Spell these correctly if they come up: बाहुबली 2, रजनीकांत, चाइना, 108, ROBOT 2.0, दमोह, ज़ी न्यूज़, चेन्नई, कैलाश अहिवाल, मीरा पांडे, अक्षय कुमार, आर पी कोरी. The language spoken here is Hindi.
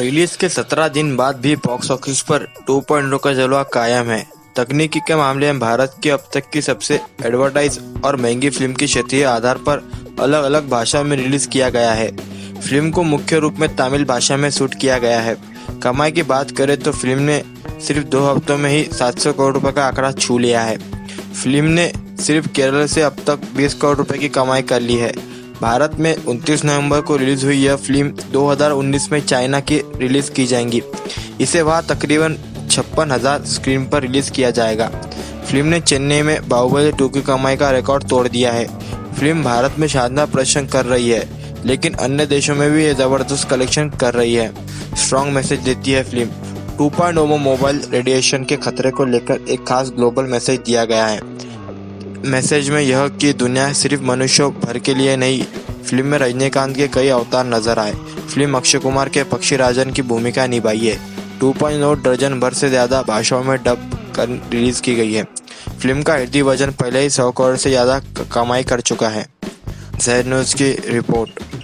रिलीज के 17 दिन बाद भी बॉक्स ऑफिस पर 2.0 का जलवा कायम है। तकनीकी के मामले में भारत की अब तक की सबसे एडवर्टाइज और महंगी फिल्म के क्षेत्रीय आधार पर अलग अलग भाषाओं में रिलीज किया गया है। फिल्म को मुख्य रूप में तमिल भाषा में शूट किया गया है। कमाई की बात करें तो फिल्म ने सिर्फ 2 हफ्तों में ही 700 करोड़ रुपए का आंकड़ा छू लिया है। फिल्म ने सिर्फ केरल से अब तक 20 करोड़ रुपए की कमाई कर ली है। भारत में 29 नवंबर को रिलीज हुई यह फिल्म 2019 में चाइना की रिलीज़ की जाएंगी। इसे वहाँ तकरीबन 56,000 स्क्रीन पर रिलीज़ किया जाएगा। फिल्म ने चेन्नई में बाहुबली 2 की कमाई का रिकॉर्ड तोड़ दिया है। फिल्म भारत में शानदार प्रदर्शन कर रही है, लेकिन अन्य देशों में भी ये ज़बरदस्त कलेक्शन कर रही है। स्ट्रॉन्ग मैसेज देती है फिल्म। 2.0 में मोबाइल रेडिएशन के खतरे को लेकर एक खास ग्लोबल मैसेज दिया गया है। मैसेज में यह कि दुनिया सिर्फ मनुष्यों भर के लिए नहीं। फिल्म में रजनीकांत के कई अवतार नजर आए। फिल्म अक्षय कुमार के पक्षी राजन की भूमिका निभाई है। 2.0 दर्जन भर से ज़्यादा भाषाओं में डब कर रिलीज़ की गई है। फिल्म का हिंदी वर्जन पहले ही 100 करोड़ से ज़्यादा कमाई कर चुका है। ज़ी न्यूज़ की रिपोर्ट।